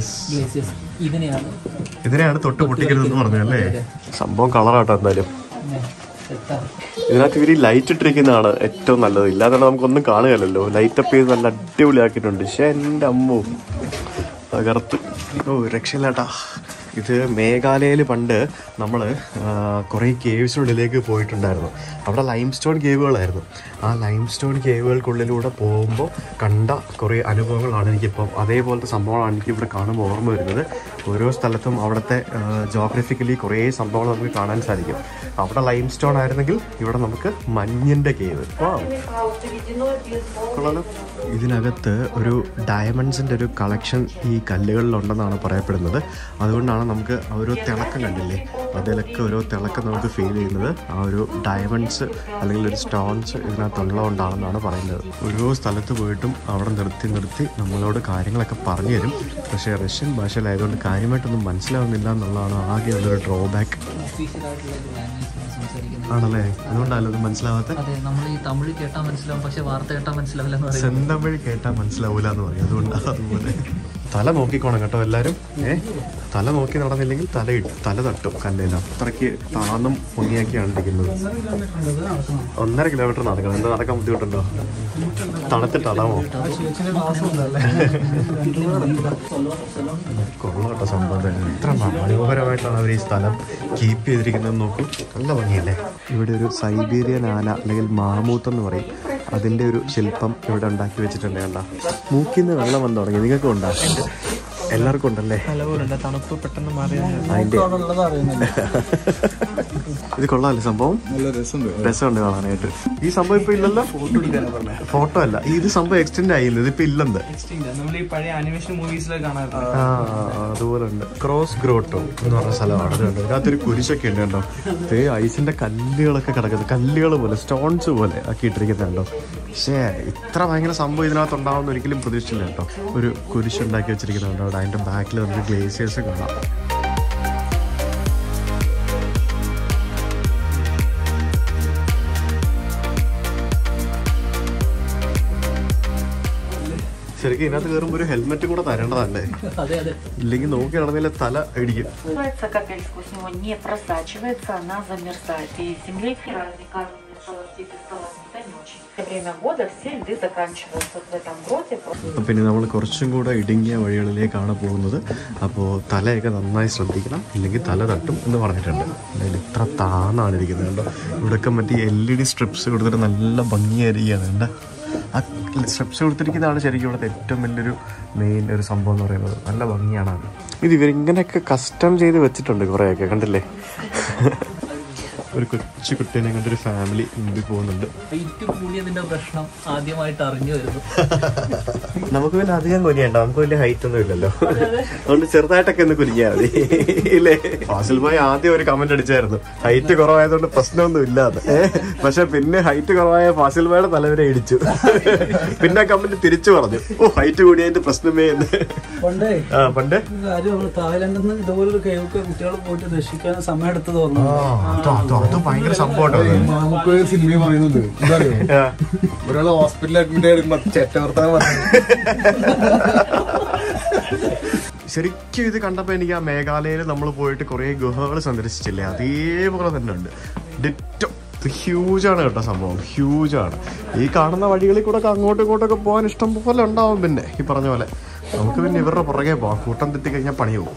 ഇതിനെയാണ് തൊട്ട് പൊട്ടിക്കരുതെന്ന് പറഞ്ഞല്ലേ സംഭവം കളറാട്ടോ എന്തായാലും ഇതിനകത്ത് ഇവർ ഈ ലൈറ്റ് ഇട്ടിരിക്കുന്നതാണ് ഏറ്റവും നല്ലത് ഇല്ലാതെ നമുക്കൊന്നും കാണുകയല്ലോ ലൈറ്റപ്പ് ചെയ്ത് നല്ല അടിപൊളിയാക്കിയിട്ടുണ്ട് പക്ഷേ എൻ്റെ അമ്മു തകർത്ത് ഓ രക്ഷയില്ലാട്ടാ ഇത് മേഘാലയയിൽ പണ്ട് നമ്മൾ കുറേ കേവ്സിനുള്ളിലേക്ക് പോയിട്ടുണ്ടായിരുന്നു അവിടെ ലൈം സ്റ്റോൺ കേവുകളായിരുന്നു ആ ലൈം സ്റ്റോൺ കേവുകൾക്കുള്ളിലൂടെ പോകുമ്പോൾ കണ്ട കുറേ അനുഭവങ്ങളാണ് എനിക്കിപ്പം അതേപോലത്തെ സംഭവമാണ് എനിക്കിവിടെ കാണുമ്പോൾ ഓർമ്മ വരുന്നത് ഓരോ സ്ഥലത്തും അവിടുത്തെ ജോഗ്രഫിക്കലി കുറേ സംഭവങ്ങൾ നമുക്ക് കാണാൻ സാധിക്കും. അവിടെ ലൈം സ്റ്റോൺ ആയിരുന്നെങ്കിൽ ഇവിടെ നമുക്ക് മഞ്ഞിൻ്റെ കേവ്. ഇതിനകത്ത് ഒരു ഡയമണ്ട്സിൻ്റെ ഒരു കളക്ഷൻ ഈ കല്ലുകളിലുണ്ടെന്നാണ് പറയപ്പെടുന്നത്. അതുകൊണ്ടാണ് നമുക്ക് ഓരോ തിളക്കം കണ്ടില്ലേ, അതിലൊക്കെ ഓരോ തിളക്കം നമുക്ക് ഫീൽ ചെയ്യുന്നത് ആ ഒരു ഡയമണ്ട്സ് അല്ലെങ്കിൽ ഒരു സ്റ്റോൺസ് ഇതിനകത്തുള്ളതുകൊണ്ടാണെന്നാണ് പറയുന്നത്. ഓരോ സ്ഥലത്ത് പോയിട്ടും അവിടെ നിർത്തി നമ്മളോട് കാര്യങ്ങളൊക്കെ പറഞ്ഞു തരും. പക്ഷേ റഷ്യൻ ഭാഷയിലായതുകൊണ്ട് കാര്യമായിട്ടൊന്നും മനസ്സിലാവുന്നില്ല എന്നുള്ളതാണ് ആകെ ഉള്ളൊരു ഡ്രോബാക്ക് ആണല്ലേ. അതുകൊണ്ടല്ലോ അത് മനസ്സിലാവാത്ത, നമ്മൾ ഈ തമിഴ് കേട്ടാൽ മനസ്സിലാവും പക്ഷേ വാർത്ത കേട്ടാൽ മനസ്സിലാവില്ല, ചെന്തമിഴ് കേട്ടാൽ മനസ്സിലാവില്ല എന്ന് പറയും. അതുകൊണ്ടാണ് അതുപോലെ തല നോക്കിക്കോണം കേട്ടോ എല്ലാവരും. തല നോക്കി നടന്നില്ലെങ്കിൽ തല തട്ടും കല്ലിൽ, അത്രയ്ക്ക് താന്നും പൊങ്ങിയാക്കിയാണ് ഇരിക്കുന്നത്. 1.5 കിലോമീറ്റർ നടക്കണം. എന്താ നടക്കാൻ ബുദ്ധിമുട്ടുണ്ടോ? തണുത്തിട്ടാണോ? കൊള്ള കേട്ടോ സംഭവം. ഇത്ര മനോഹരമായിട്ടാണ് അവർ ഈ സ്ഥലം കീപ്പ് ചെയ്തിരിക്കുന്നത്. നോക്കും, നല്ല ഭംഗിയല്ലേ. ഇവിടെ ഒരു സൈബീരിയൻ ആന അല്ലെങ്കിൽ മാമൂത്ത് എന്ന് പറയും, അതിൻ്റെ ഒരു ശില്പം ഇവിടെ ഉണ്ടാക്കി വെച്ചിട്ടുണ്ട്. കണ്ട, മൂക്കിന്ന് വെള്ളം വന്ന് തുടങ്ങി. നിങ്ങൾക്ക് ഉണ്ടാക്കും, എല്ലാവർക്കും ഉണ്ടല്ലേ. തണുപ്പ് പെട്ടെന്ന് മാറിയതിൻ്റെ ഇത് കൊള്ളാമല്ലേ സംഭവം. രസമുണ്ട് കാണാനായിട്ട്. ഈ സംഭവം ഇപ്പൊ ഇല്ലല്ലോ, ഫോട്ടോ അല്ല, ഇത് സംഭവം എക്സ്റ്റെൻഡ് ആയില്ല, ഇതിപ്പോ ഇല്ലെന്ത് അതുപോലെ ഉണ്ട്. ക്രോസ് ഗ്രോട്ടോ എന്ന് പറഞ്ഞ സ്ഥലമാണ്. അതിനകത്തൊരു കുരിശൊക്കെ ഉണ്ട് കേട്ടോ. ഇത് ഐസിന്റെ കല്ലുകളൊക്കെ കിടക്കുന്നത്, കല്ലുകൾ പോലെ സ്റ്റോൺസ് പോലെ ഒക്കെ ഇട്ടിരിക്കുന്നുണ്ടോ. പക്ഷേ ഇത്ര ഭയങ്കര സംഭവം ഇതിനകത്ത് ഉണ്ടാവുമെന്ന് ഒരിക്കലും പ്രതീക്ഷിച്ചില്ല കേട്ടോ. ഒരു കുരിശുണ്ടാക്കി വെച്ചിരിക്കുന്നുണ്ടോ. അതിന്റെ ബാക്കിൽ നമുക്ക് ഗ്ലേസിയേഴ്സ് കാണാം. ശരിക്കും ഇതിനകത്ത് കയറുമ്പോൾ ഒരു ഹെൽമെറ്റ് കൂടെ തരേണ്ടതല്ലേ, ഇല്ലെങ്കിൽ നോക്കി നടന്നില്ല തല ഇടിക്കും. പിന്നെ നമ്മൾ കുറച്ചും കൂടെ ഇടുങ്ങിയ വഴികളിലേക്കാണ് പോകുന്നത്. അപ്പോൾ തലയൊക്കെ നന്നായി ശ്രദ്ധിക്കണം, ഇല്ലെങ്കിൽ തല തട്ടും എന്ന് പറഞ്ഞിട്ടുണ്ട്. അതിൽ ഇത്ര താണാണ് ഇരിക്കുന്നത് കേട്ടോ. ഇവിടെയൊക്കെ മറ്റേ LED സ്ട്രിപ്സ് കൊടുത്തിട്ട് നല്ല ഭംഗിയായിരിക്കുകയാണ് കണ്ട. ആ സ്ട്രിപ്സ് കൊടുത്തിരിക്കുന്നതാണ് ശരിക്കും ഇവിടുത്തെ ഏറ്റവും വലിയൊരു മെയിൻ ഒരു സംഭവം എന്ന് പറയുന്നത്. നല്ല ഭംഗിയാണ് ഇത്. ഇവരിങ്ങനെയൊക്കെ കസ്റ്റം ചെയ്ത് വെച്ചിട്ടുണ്ട് കുറേയൊക്കെ കണ്ടില്ലേ. ഒരു കൊച്ചു കുട്ടീനെ കണ്ടൊരു ഫാമിലി മുമ്പിൽ പോകുന്നുണ്ട്. പ്രശ്നം ആദ്യമായിട്ട് അറിഞ്ഞു വരുന്നു. നമുക്ക് പിന്നെ അധികം കുനിയണ്ട, നമുക്ക് വലിയ ഹൈറ്റ് ഒന്നും ഇല്ലല്ലോ, അതുകൊണ്ട് ചെറുതായിട്ടൊക്കെ ഒന്ന് കുനിഞ്ഞാൽ മതി ഇല്ലേ. ഫാസിൽ ഭായി ആദ്യം ഒരു കമന്റ് അടിച്ചായിരുന്നു, ഹൈറ്റ് കുറവായതുകൊണ്ട് പ്രശ്നമൊന്നും ഇല്ലാതെ. പക്ഷെ പിന്നെ ഹൈറ്റ് കുറവായ ഫാസിൽ ഭായിയുടെ തലവരെ ഇടിച്ചു. പിന്നെ കമന്റ് തിരിച്ചു പറഞ്ഞു, ഓ ഹൈറ്റ് കൂടിയതിന്റെ പ്രശ്നമേ എന്ന്. പണ്ട് തായ്ലൻഡിൽ നിന്ന് ഇതുപോലൊരു കേക്ക് കുട്ടികൾ പോയിട്ട് രക്ഷിക്കാൻ സമയം എടുത്തത് പറഞ്ഞു. നമുക്ക് സിനിമ പറയുന്നത് എന്താ അറിയോ, ഒരാൾ ഹോസ്പിറ്റലിൽ അഡ്മിറ്റ് ആയിരുന്നു ചേട്ടവർത്താനം പറഞ്ഞു. ശരിക്കും ഇത് കണ്ടപ്പോൾ എനിക്ക് ആ മേഘാലയയിൽ നമ്മൾ പോയിട്ട് കുറേ ഗുഹകൾ സന്ദർശിച്ചില്ലേ, അതേപോലെ തന്നെ ഉണ്ട്. ഡിറ്റോ ഹ്യൂജാണ് കേട്ടോ സംഭവം, ഹ്യൂജാണ്. ഈ കാണുന്ന വഴികളിൽ കൂടെ അങ്ങോട്ടും ഇങ്ങോട്ടൊക്കെ പോകാൻ ഇഷ്ടം പോലെ ഉണ്ടാവും. പിന്നെ ഈ പറഞ്ഞ പോലെ നമുക്ക് പിന്നെ ഇവരുടെ പുറകെ പോവാം, കൂട്ടം തെറ്റിക്കഴിഞ്ഞാൽ പണി പോകും.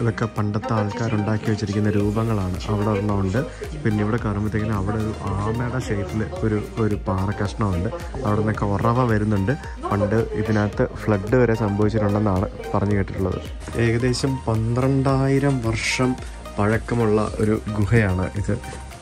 ഇതൊക്കെ പണ്ടത്തെ ആൾക്കാരുണ്ടാക്കി വെച്ചിരിക്കുന്ന രൂപങ്ങളാണ്. അവിടെ ഒരെണ്ണമുണ്ട്. പിന്നെ ഇവിടെ കയറുമ്പോഴത്തേക്കിനും അവിടെ ഒരു ആമയുടെ ഷേപ്പിൽ ഒരു പാറ കഷ്ണമുണ്ട്. അവിടെ നിന്നൊക്കെ ഉറവ വരുന്നുണ്ട്. പണ്ട് ഇതിനകത്ത് ഫ്ലഡ് വരെ സംഭവിച്ചിട്ടുണ്ടെന്നാണ് പറഞ്ഞു കേട്ടിട്ടുള്ളത്. ഏകദേശം 12,000 വർഷം പഴക്കമുള്ള ഒരു ഗുഹയാണ് ഇത്.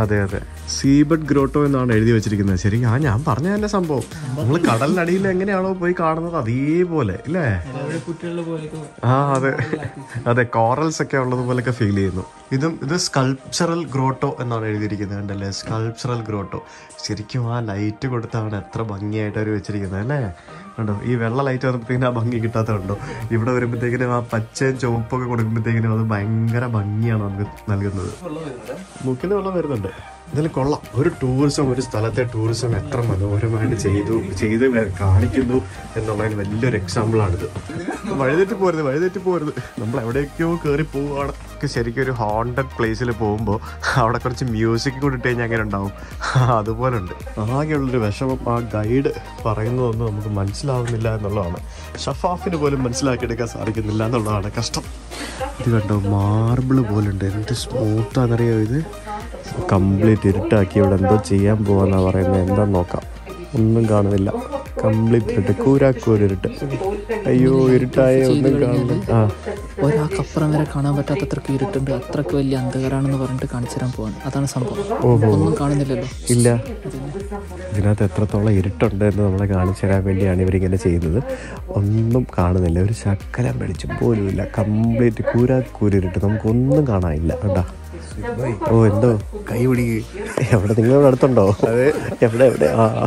അതെ അതെ, സീബഡ് ഗ്രോട്ടോ എന്നാണ് എഴുതി വെച്ചിരിക്കുന്നത്. ശരി, ഞാൻ പറഞ്ഞ തന്നെ സംഭവം നമ്മൾ കടലിനടിയിൽ എങ്ങനെയാണോ പോയി കാണുന്നത് അതേപോലെ അല്ലേ. ആ അതെ അതെ, കോറൽസ് ഒക്കെ ഉള്ളത് പോലെയൊക്കെ ഫീൽ ചെയ്യുന്നു. ഇതും ഇത് സ്കൾപ്ചറൽ ഗ്രോട്ടോ എന്നാണ് എഴുതിയിരിക്കുന്നത് കണ്ടല്ലേ, സ്കൾപ്ചറൽ ഗ്രോട്ടോ. ശരിക്കും ആ ലൈറ്റ് കൊടുത്താണ് എത്ര ഭംഗിയായിട്ട് അവർ വെച്ചിരിക്കുന്നത് അല്ലേ. കണ്ടോ ഈ വെള്ള ലൈറ്റ് വരുമ്പോഴത്തേക്കിനും ആ ഭംഗി കിട്ടാത്തതുണ്ടോ, ഇവിടെ വരുമ്പോഴത്തേക്കിനും ആ പച്ചയും ചുവപ്പൊക്കെ കൊടുക്കുമ്പോഴത്തേക്കിനും അത് ഭയങ്കര ഭംഗിയാണ് നമുക്ക് നൽകുന്നത്. മുക്കിന് വെള്ളം വരുന്നുണ്ട്. ഇതിൽ കൊള്ളാം, ഒരു ടൂറിസം, ഒരു സ്ഥലത്തെ ടൂറിസം എത്ര മനോഹരമായിട്ട് ചെയ്ത് കാണിക്കുന്നു എന്നുള്ളതിന് വലിയൊരു എക്സാമ്പിളാണിത്. വഴിതെറ്റി പോരുത്, നമ്മൾ എവിടെയൊക്കെയോ കയറി പോവുകയാണ്. ശരിക്കും ഒരു ഹോണ്ടഡ് പ്ലേസിൽ പോകുമ്പോൾ അവിടെ കുറച്ച് മ്യൂസിക് കൂടി ഇട്ട് കഴിഞ്ഞാൽ അങ്ങനെ ഉണ്ടാവും, അതുപോലെ ഉണ്ട്. ആകെയുള്ളൊരു വിഷമം ആ ഗൈഡ് പറയുന്നതൊന്നും നമുക്ക് മനസ്സിലാവുന്നില്ല എന്നുള്ളതാണ്. ഷഫാഫിന് പോലും മനസ്സിലാക്കിയെടുക്കാൻ സാധിക്കുന്നില്ല എന്നുള്ളതാണ് കഷ്ടം. ഇത് കണ്ടോ മാർബിൾ പോലുണ്ട്, എന്ത് സ്മൂത്താണെന്നറിയോ. ഇത് കംപ്ലീറ്റ് ഇരുട്ടാക്കി ഇവിടെ എന്തോ ചെയ്യാൻ പോകാന്നാണ് പറയുന്നത്. എന്താണെന്ന് നോക്കാം, ഒന്നും കാണുന്നില്ല, കംപ്ലീറ്റ് ഇരുട്ട്, കൂരാക്കൂരിട്ട്. അയ്യോ ഇരുട്ടായ ഒന്നും കാണുന്നില്ല. ആ ഒരാൾക്കപ്പുറം വരെ കാണാൻ പറ്റാത്തത്രക്ക് ഇരുട്ടുണ്ട്, അത്രക്ക് വലിയ അന്ധകാരാണെന്ന് പറഞ്ഞിട്ട് കാണിച്ചു തരാൻ പോവാണ്, അതാണ് സംഭവം. ഒന്നും കാണുന്നില്ലല്ലോ, ഇല്ല. ഇതിനകത്ത് എത്രത്തോളം ഇരുട്ടുണ്ട് എന്ന് നമ്മളെ കാണിച്ചു തരാൻ വേണ്ടിയാണ് ഇവരിങ്ങനെ ചെയ്യുന്നത്. ഒന്നും കാണുന്നില്ല, ഒരു ശക്കലം വെളിച്ചു പോലും ഇല്ല, കംപ്ലീറ്റ് കൂരാക്കൂരിട്ട്, നമുക്കൊന്നും കാണാനില്ല കേട്ടാ. ഓ എന്തോ കൈ പിടിക്കുക, എവിടെ നിങ്ങളിവിടെ അടുത്തുണ്ടോ? അത് എവിടെ എവിടെ? ആ